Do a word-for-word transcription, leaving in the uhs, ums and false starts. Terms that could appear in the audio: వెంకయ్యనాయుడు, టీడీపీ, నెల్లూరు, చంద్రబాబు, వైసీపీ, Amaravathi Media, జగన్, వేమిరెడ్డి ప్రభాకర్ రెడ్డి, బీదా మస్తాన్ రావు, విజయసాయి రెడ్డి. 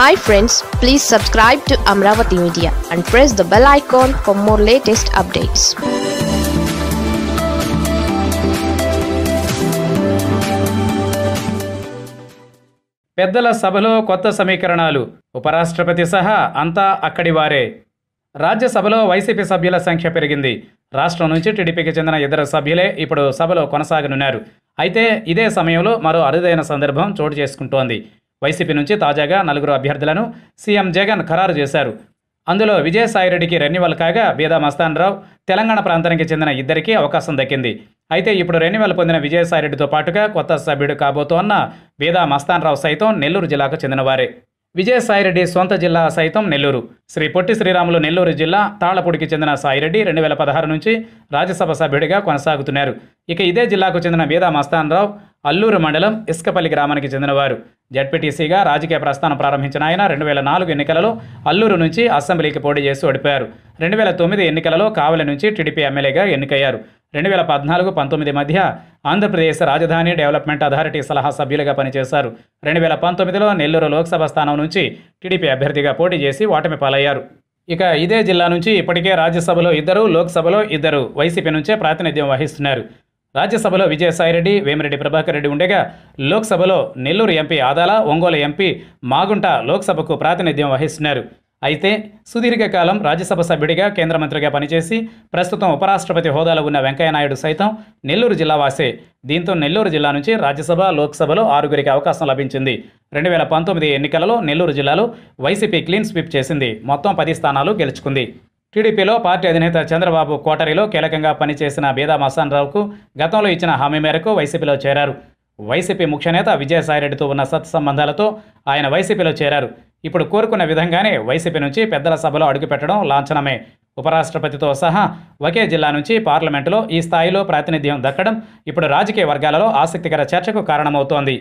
Hi friends, please subscribe to Amravati Media and press the bell icon for more latest updates. పెద్దల సభలో కొత్త సమీకరణాలు ఉపరాష్ట్రపతి సహా అంతా అక్కడి వారే. రాజ్యసభలో వైసీపీ సభ్యుల సంఖ్య పెరిగింది. రాష్ట్రం నుంచి టీడీపీకి చెందిన ఇద్దరు సభ్యులే ఇప్పుడు సభలో కొనసాగనున్నారు. అయితే ఇదే సమయంలో మరో అరుదైన సందర్భం చోటు చేసుకుంటోంది. వైసీపీ నుంచి తాజాగా నలుగురు అభ్యర్థులను సీఎం జగన్ ఖరారు చేశారు. అందులో విజయసాయి రెడ్డికి రెన్యువల్ కాగా బీదా మస్తాన్ రావు, తెలంగాణ ప్రాంతానికి చెందిన ఇద్దరికీ అవకాశం దక్కింది. అయితే ఇప్పుడు రెన్యువల్ పొందిన విజయసాయి రెడ్డితో పాటుగా కొత్త సభ్యుడు కాబోతోన్న బీదా మస్తాన్ రావు సైతం నెల్లూరు జిల్లాకు చెందినవారే. విజయసాయిరెడ్డి సొంత జిల్లా సైతం నెల్లూరు. శ్రీ పొట్టి శ్రీరాములు నెల్లూరు జిల్లా తాళపూడికి చెందిన సాయిరెడ్డి రెండు వేల పదహారు నుంచి రాజ్యసభ సభ్యుడిగా కొనసాగుతున్నారు. ఇక ఇదే జిల్లాకు చెందిన బీదా మస్తాన్ రావు అల్లూరు మండలం ఇసుకపల్లి గ్రామానికి చెందినవారు. జడ్పీటీసీగా రాజకీయ ప్రస్థానం ప్రారంభించిన ఆయన రెండు వేల నాలుగు ఎన్నికలలో అల్లూరు నుంచి అసెంబ్లీకి పోటీ చేసి ఓడిపోయారు. రెండు వేల తొమ్మిది ఎన్నికలలో కావలి నుంచి టీడీపీ ఎమ్మెల్యేగా ఎన్నికయ్యారు. రెండు వేల పద్నాలుగు పంతొమ్మిది మధ్య ఆంధ్రప్రదేశ్ రాజధాని డెవలప్మెంట్ అథారిటీ సలహా సభ్యులుగా పనిచేశారు. రెండు వేల పంతొమ్మిదిలో నెల్లూరు లోక్సభ స్థానం నుంచి టీడీపీ అభ్యర్థిగా పోటీ చేసి ఓటమి పాలయ్యారు. ఇక ఇదే జిల్లా నుంచి ఇప్పటికే రాజ్యసభలో ఇద్దరు, లోక్సభలో ఇద్దరు వైసీపీ నుంచే ప్రాతినిధ్యం వహిస్తున్నారు. రాజ్యసభలో విజయసాయిరెడ్డి, వేమిరెడ్డి ప్రభాకర్ రెడ్డి ఉండగా, లోక్సభలో నెల్లూరు ఎంపీ ఆదాల, ఒంగోలు ఎంపీ మాగుంట లోక్సభకు ప్రాతినిధ్యం వహిస్తున్నారు. అయితే సుదీర్ఘకాలం రాజ్యసభ సభ్యుడిగా, కేంద్ర మంత్రిగా పనిచేసి ప్రస్తుతం ఉపరాష్ట్రపతి హోదాలో ఉన్న వెంకయ్యనాయుడు సైతం నెల్లూరు జిల్లా వాసే. దీంతో నెల్లూరు జిల్లా నుంచి రాజ్యసభ, లోక్సభలో ఆరుగురికి అవకాశం లభించింది. రెండు వేల పంతొమ్మిది ఎన్నికలలో నెల్లూరు జిల్లాలో వైసీపీ క్లీన్ స్వీప్ చేసింది. మొత్తం పది స్థానాలు గెలుచుకుంది. టీడీపీలో పార్టీ అధినేత చంద్రబాబు కోటరీలో కీలకంగా పనిచేసిన బీదా మస్తాన్ రావుకు గతంలో ఇచ్చిన హామీ మేరకు వైసీపీలో చేరారు. వైసీపీ ముఖ్యనేత విజయసాయిరెడ్డితో ఉన్న సత్సంబంధాలతో ఆయన వైసీపీలో చేరారు. ఇప్పుడు కోరుకున్న విధంగానే వైసీపీ నుంచి పెద్దల సభలో అడుగుపెట్టడం లాంఛనమే. ఉపరాష్ట్రపతితో సహా ఒకే జిల్లా నుంచి పార్లమెంటులో ఈ స్థాయిలో ప్రాతినిధ్యం దక్కడం ఇప్పుడు రాజకీయ వర్గాలలో ఆసక్తికర చర్చకు కారణమవుతోంది.